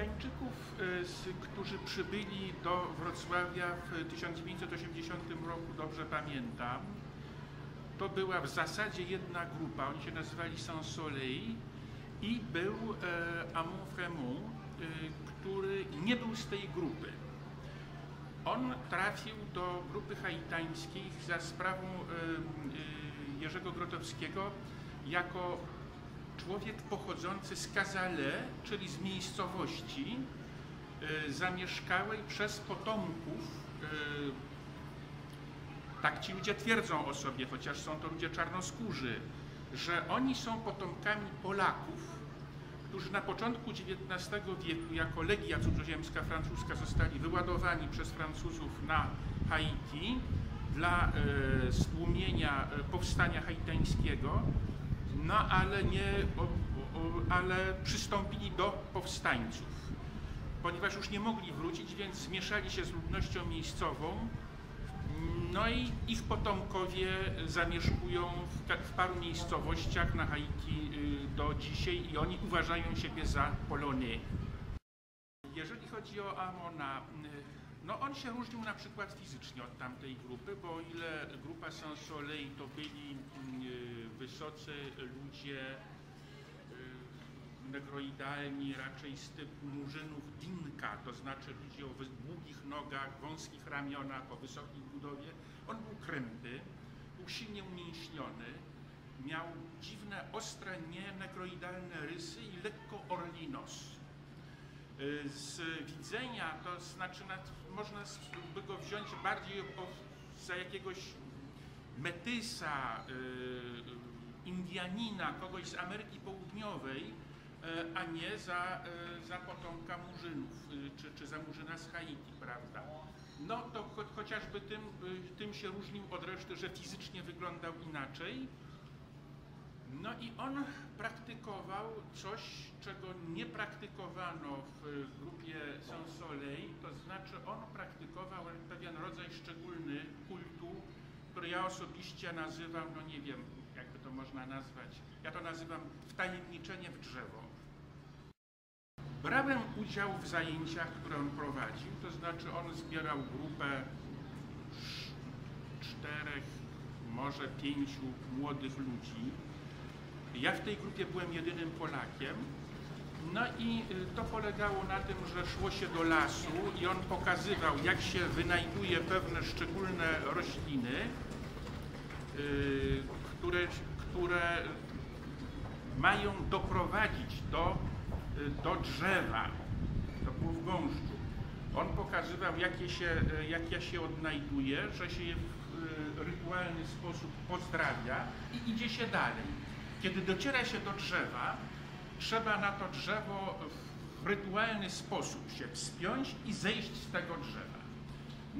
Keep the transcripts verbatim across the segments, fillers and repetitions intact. Haitańczyków, którzy przybyli do Wrocławia w tysiąc dziewięćset osiemdziesiątym roku, dobrze pamiętam, to była w zasadzie jedna grupa, oni się nazywali Saint-Soleil i był Amon Fremon, który nie był z tej grupy. On trafił do grupy haitańskiej za sprawą Jerzego Grotowskiego jako człowiek pochodzący z Casale, czyli z miejscowości zamieszkałej przez potomków, tak ci ludzie twierdzą o sobie, chociaż są to ludzie czarnoskórzy, że oni są potomkami Polaków, którzy na początku dziewiętnastego wieku jako legia cudzoziemska francuska zostali wyładowani przez Francuzów na Haiti dla stłumienia powstania haitańskiego, no ale, nie, ale przystąpili do powstańców. Ponieważ już nie mogli wrócić, więc zmieszali się z ludnością miejscową, no i ich potomkowie zamieszkują w, w paru miejscowościach na Haiti do dzisiaj i oni uważają siebie za Polonii. Jeżeli chodzi o Amona, no on się różnił na przykład fizycznie od tamtej grupy, bo o ile grupa Saint-Soleil to byli wysocy ludzie negroidalni, raczej z typu murzynów dinka, to znaczy ludzie o długich nogach, wąskich ramionach, o wysokiej budowie. On był krępy, był silnie umięśniony, miał dziwne, ostre, nienegroidalne rysy i lekko orli nos. Z widzenia, to znaczy można by go wziąć bardziej za jakiegoś metysa, Indianina, kogoś z Ameryki Południowej, a nie za, za potomka murzynów, czy, czy za murzyna z Haiti, prawda? No to cho, chociażby tym, tym się różnił od reszty, że fizycznie wyglądał inaczej. No i on praktykował coś, czego nie praktykowano w grupie Saint-Soleil, to znaczy on praktykował pewien rodzaj szczególny kultu, który ja osobiście nazywam, no nie wiem, jakby to można nazwać, ja to nazywam wtajemniczenie w drzewo. Brałem udział w zajęciach, które on prowadził, to znaczy on zbierał grupę czterech, może pięciu młodych ludzi. Ja w tej grupie byłem jedynym Polakiem. No i to polegało na tym, że szło się do lasu i on pokazywał, jak się wynajduje pewne szczególne rośliny, yy, które, które mają doprowadzić do, do drzewa, to było w gąszczu. On pokazywał, jakie się, jak ja się odnajduje, że się je w rytualny sposób pozdrawia i idzie się dalej. Kiedy dociera się do drzewa, trzeba na to drzewo w rytualny sposób się wspiąć i zejść z tego drzewa.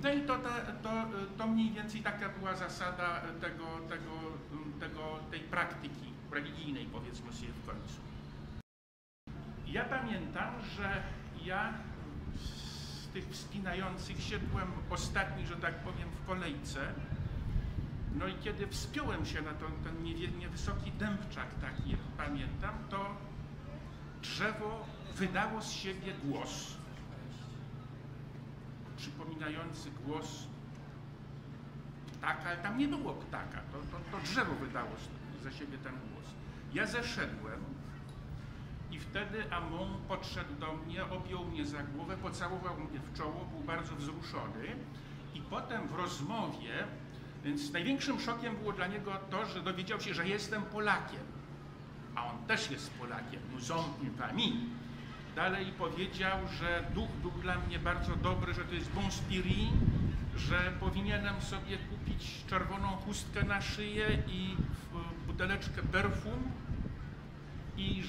No i to, to, to, to mniej więcej taka była zasada tego, tego, tego, tej praktyki religijnej, powiedzmy sobie w końcu. Ja pamiętam, że ja z tych wspinających się byłem ostatni, że tak powiem, w kolejce. No i kiedy wspiąłem się na ten, ten niewysoki dębczak, taki jak pamiętam, to drzewo wydało z siebie głos, przypominający głos ptaka, ale tam nie było ptaka, to, to, to drzewo wydało ze siebie ten głos. Ja zeszedłem i wtedy Amon podszedł do mnie, objął mnie za głowę, pocałował mnie w czoło, był bardzo wzruszony i potem w rozmowie, więc największym szokiem było dla niego to, że dowiedział się, że jestem Polakiem, a on też jest Polakiem, nous sommes une famille. Dalej powiedział, że duch był dla mnie bardzo dobry, że to jest bon spirit, że powinienem sobie kupić czerwoną chustkę na szyję i buteleczkę perfum i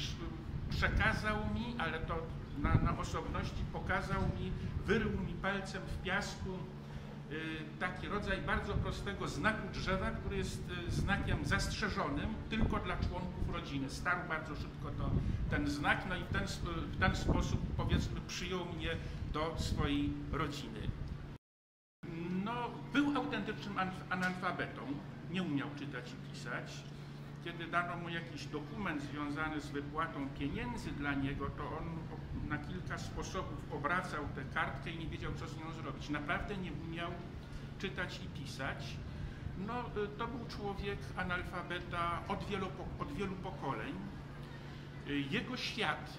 przekazał mi, ale to na, na osobności pokazał mi, wyrył mi palcem w piasku yy, taki rodzaj bardzo prostego znaku drzewa, który jest yy, znakiem zastrzeżonym tylko dla członków rodziny. Starł bardzo szybko to, ten znak, no i w ten, w ten sposób, powiedzmy, przyjął mnie do swojej rodziny. No, był autentycznym analfabetą, nie umiał czytać i pisać. kiedy dano mu jakiś dokument związany z wypłatą pieniędzy dla niego, to on na kilka sposobów obracał tę kartkę i nie wiedział, co z nią zrobić. Naprawdę nie umiał czytać i pisać. No, to był człowiek analfabeta od wielu, od wielu pokoleń. Jego świat,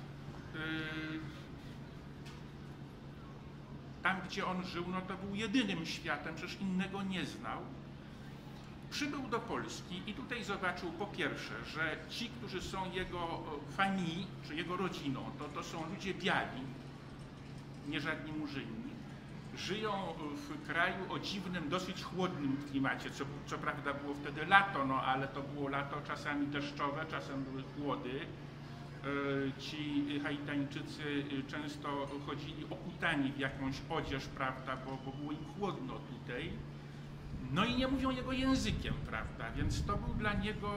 tam gdzie on żył, no to był jedynym światem, przecież innego nie znał. Przybył do Polski i tutaj zobaczył po pierwsze, że ci, którzy są jego fani, czy jego rodziną, to, to są ludzie biali, nie żadni murzyni. Żyją w kraju o dziwnym, dosyć chłodnym klimacie, co, co prawda było wtedy lato, no ale to było lato czasami deszczowe, czasem były chłody. Ci Haitańczycy często chodzili okutani w jakąś odzież, prawda, bo, bo było im chłodno tutaj. No i nie mówią jego językiem, prawda, więc to był dla niego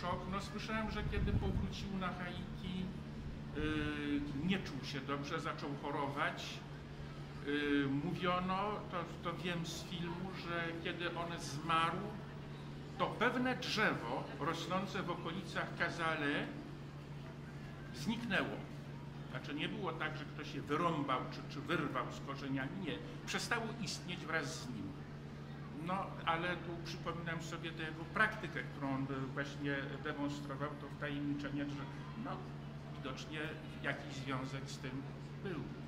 szok. No, słyszałem, że kiedy powrócił na Haiti, nie czuł się dobrze, zaczął chorować. Mówiono, to, to wiem z filmu, że kiedy on zmarł, to pewne drzewo rosnące w okolicach Casale zniknęło. Znaczy nie było tak, że ktoś je wyrąbał czy, czy wyrwał z korzeniami, nie. Przestało istnieć wraz z nim. No, ale tu przypominam sobie tę jego praktykę, którą on właśnie demonstrował, to wtajemniczenie, że no, widocznie jakiś związek z tym był.